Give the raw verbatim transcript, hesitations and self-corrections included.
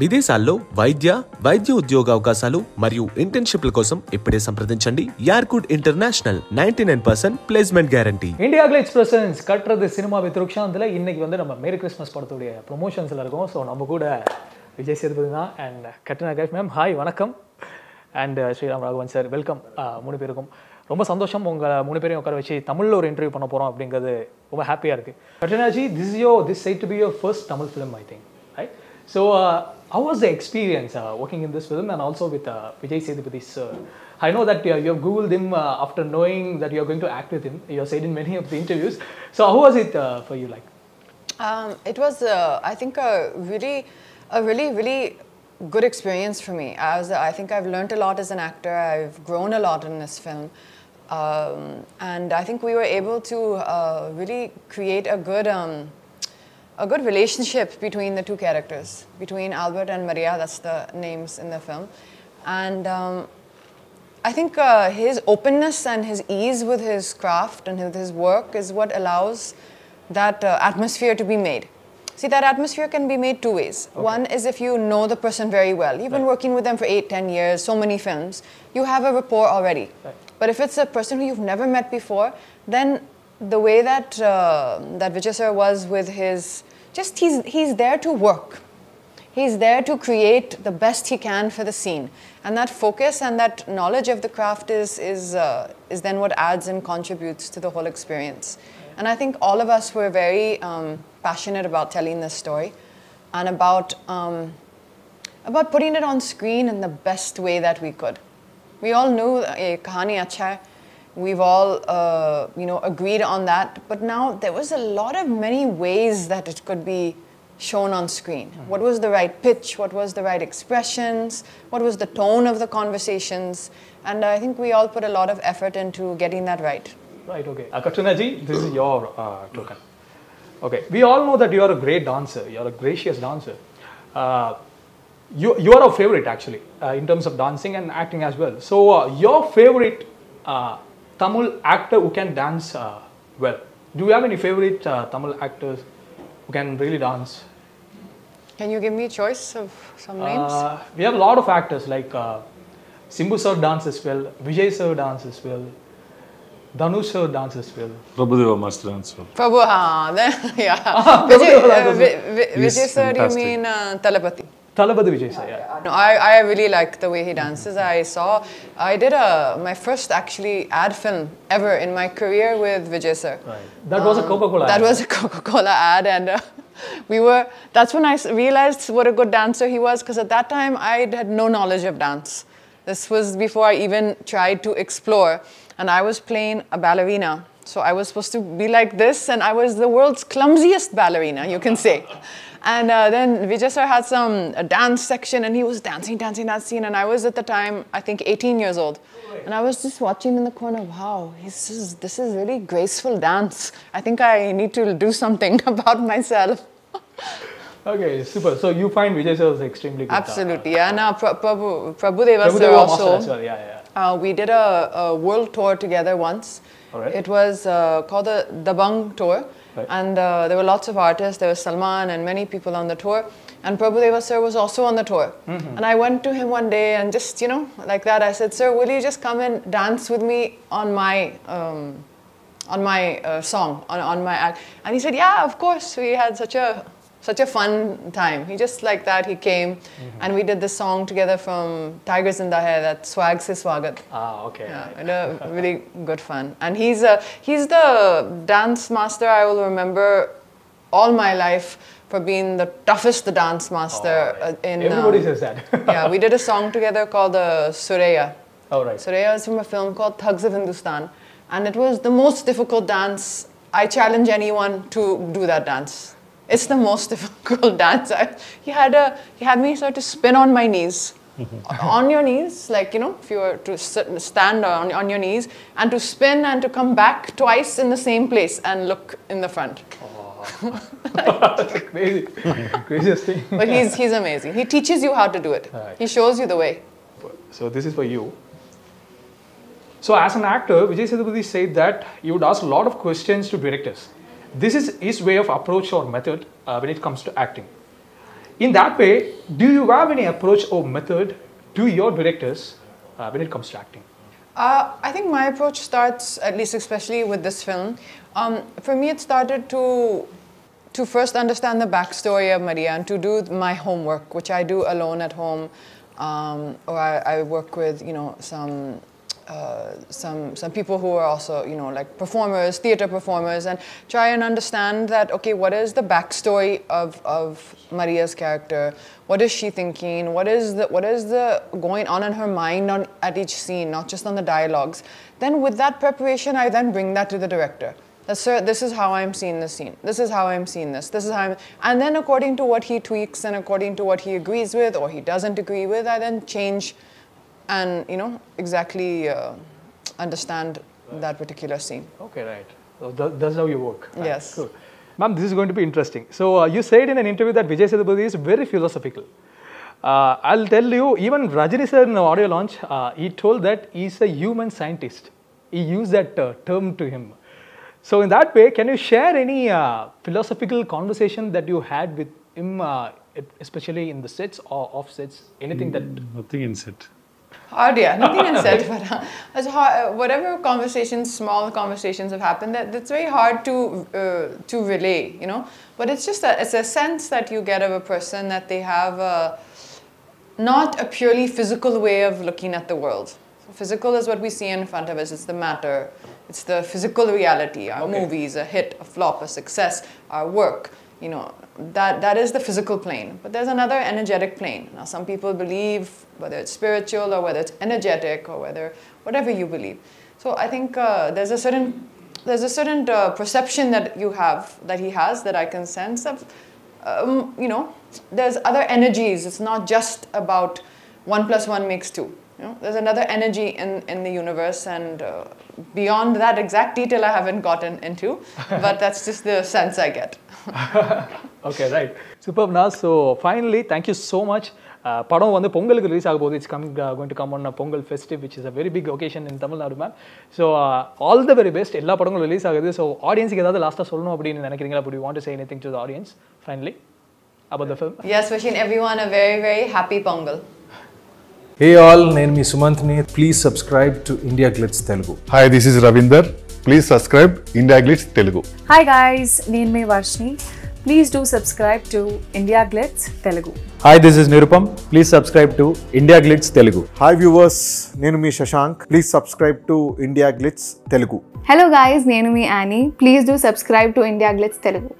విదేశాల్లో వైద్య వైద్య ఉద్యోగ అవకాశాలు మరియు ఇంటర్న్షిప్ల కోసం ఇప్పుడే సంప్రదించండి యార్కుడ్ international ninety-nine percent placement guarantee India Glitz presence కట్றது సినిమా வித்ருக்ஷாந்தல இன்னைக்கு வந்து நம்ம மேரி கிறிஸ்மஸ் படத்தோட ப்ரமோஷன்ஸ்ல இருக்கோம் சோ நம்ம கூட Vijay Sethupathi and Katrina Kaif ma'am hi வணக்கம் and Sriram Raghavan sir welcome மூணு பேருக்கும் ரொம்ப சந்தோஷம் உங்க மூணு பேரையும் உட்கார வச்சு தமிழ்ல ஒரு இன்டர்வியூ பண்ண போறோம் அப்படிங்கிறது ரொம்ப ஹாப்பியா இருக்கு Katrina ji this is your this said to be your first Tamil film I think right so uh, how was the experience uh, working in this film and also with uh, Vijay Sethupathi sir? I know that uh, you have Googled him uh, after knowing that you are going to act with him. You have said in many of the interviews. So how was it uh, for you like? Um, it was, uh, I think, a really, a really, really good experience for me. I, was, I think I've learned a lot as an actor. I've grown a lot in this film. Um, and I think we were able to uh, really create a good... Um, A good relationship between the two characters, between Albert and Maria, that's the names in the film. And um, I think uh, his openness and his ease with his craft and with his work is what allows that uh, atmosphere to be made. See, that atmosphere can be made two ways. Okay. One is if you know the person very well. You've been right. working with them for eight, ten years, so many films. You have a rapport already. Right. But if it's a person who you've never met before, then the way that uh, that Vijay sir was with his, just he's he's there to work, he's there to create the best he can for the scene, and that focus and that knowledge of the craft is is uh, is then what adds and contributes to the whole experience. And I think all of us were very um, passionate about telling this story, and about um, about putting it on screen in the best way that we could. We all knew a kahani acha hai. We've all, uh, you know, agreed on that. But now there was a lot of many ways that it could be shown on screen. Mm-hmm. What was the right pitch? What was the right expressions? What was the tone of the conversations? And I think we all put a lot of effort into getting that right. Right, okay. Uh, Katrina ji, this is your uh, token. Okay, we all know that you are a great dancer. You are a gracious dancer. Uh, you, you are our favorite, actually, uh, in terms of dancing and acting as well. So, uh, your favorite... Uh, Tamil actor who can dance uh, well. Do you have any favorite uh, Tamil actors who can really dance? Can you give me a choice of some names? Uh, we have a lot of actors like uh, Simbu sir dances well, Vijay sir dances well, Dhanush sir dances well. Prabhu Deva must dance well. Prabhu, ah, then, yeah. Ah, Vijay, uh, Vijay, Vijay sir, fantastic. You mean uh, Talapati? Talabadi Vijay sir, yeah. No, I, I really like the way he dances. I saw, I did a, my first actually ad film ever in my career with Vijay sir. Right. That um, was a Coca-Cola ad. That was a Coca-Cola ad and uh, we were, that's when I realized what a good dancer he was because at that time I had no knowledge of dance. This was before I even tried to explore and I was playing a ballerina. So I was supposed to be like this and I was the world's clumsiest ballerina, you can say. And uh, then Vijay sir had some a dance section and he was dancing, dancing, dancing. And I was at the time, I think eighteen years old. And I was just watching in the corner, wow, this is, this is really graceful dance. I think I need to do something about myself. Okay, super. So you find Vijay sir was extremely good. Absolutely, yeah. And uh, Prabhu, Prabhu Deva sir also. As well. Yeah, yeah. Uh, we did a, a world tour together once. All right. It was uh, called the Dabang tour. Right. And uh, there were lots of artists, there was Salman and many people on the tour. And Prabhu Deva sir was also on the tour. Mm-hmm. And I went to him one day and just, you know, like that, I said, sir, will you just come and dance with me on my, um, on my uh, song, on, on my act? And he said, yeah, of course. We had such a, such a fun time. He just like that, he came mm-hmm. and we did this song together from Tigers in the Hair, that Swag Se Swagat. Ah, okay. Yeah, right. And a really good fun. And he's, a, he's the dance master I will remember all my life for being the toughest dance master. Oh, right. in, Everybody um, says that. Yeah, we did a song together called uh, Sureya. Oh, right. Sureya is from a film called Thugs of Hindustan. And it was the most difficult dance. I challenge anyone to do that dance. It's the most difficult dance. I, he had a he had me sort of spin on my knees, on your knees, like you know, if you were to sit, stand on on your knees and to spin and to come back twice in the same place and look in the front. Oh. That's crazy, craziest thing. But he's he's amazing. He teaches you how to do it. Right. He shows you the way. So this is for you. So as an actor, Vijay Sethupathi said that you would ask a lot of questions to directors. This is his way of approach or method uh, when it comes to acting. In that way, do you have any approach or method to your directors uh, when it comes to acting? Uh, I think my approach starts, at least especially with this film, um, for me it started to to first understand the backstory of Maria and to do my homework, which I do alone at home, um, or I, I work with, you know, some Uh, some some people who are also, you know, like performers, theater performers, and try and understand that, okay, what is the backstory of of Maria's character? What is she thinking? What is the what is the going on in her mind on at each scene, not just on the dialogues? Then with that preparation, I then bring that to the director. That, sir, this is how I'm seeing this scene. This is how I'm seeing this. This is how I'm... And then according to what he tweaks and according to what he agrees with or he doesn't agree with, I then change and, you know, exactly uh, understand right. that particular scene. Okay, right. So th that's how you work. Right. Yes. Cool. Ma'am, this is going to be interesting. So uh, you said in an interview that Vijay Sethupathi is very philosophical. Uh, I'll tell you, even Rajani sir in the audio launch, uh, he told that he's a human scientist. He used that uh, term to him. So in that way, can you share any uh, philosophical conversation that you had with him, uh, especially in the sets or off sets? Anything mm, that... Nothing in set. Hard, yeah, nothing in set, but uh, it's hard, whatever conversations, small conversations have happened, that it's very hard to uh, to relay, you know. But it's just a, it's a sense that you get of a person that they have a, not a purely physical way of looking at the world. So physical is what we see in front of us. It's the matter. It's the physical reality. Our okay. movies, a hit, a flop, a success, our work. You know, that, that is the physical plane. But there's another energetic plane. Now, some people believe, whether it's spiritual or whether it's energetic or whether, whatever you believe. So I think uh, there's a certain, there's a certain uh, perception that you have, that he has, that I can sense of, um, you know, there's other energies. It's not just about one plus one makes two. You know, there's another energy in, in the universe, and uh, beyond that exact detail I haven't gotten into, but that's just the sense I get. Okay, right. Superb, Naz. So finally, thank you so much. Uh, it's coming, uh, going to come on a Pongal festive, which is a very big occasion in Tamil Nadu, ma'am. So uh, all the very best. Ella padam release agudhu. So audience ke last ta solnu appadi nenakkiringala, would you want to say anything to the audience finally about the film? Yes, wishing everyone a very very happy Pongal. Hey all, nenu mee Sumanthni. Please subscribe to India Glitz Telugu. Hi, this is Ravinder. Please subscribe India Glitz Telugu. Hi guys, nenu mee Varshni. Please do subscribe to India Glitz Telugu. Hi, this is Nirupam. Please subscribe to India Glitz Telugu. Hi viewers, nenu mee Shashank. Please subscribe to India Glitz Telugu. Hello guys, nenu mee Annie. Please do subscribe to India Glitz Telugu.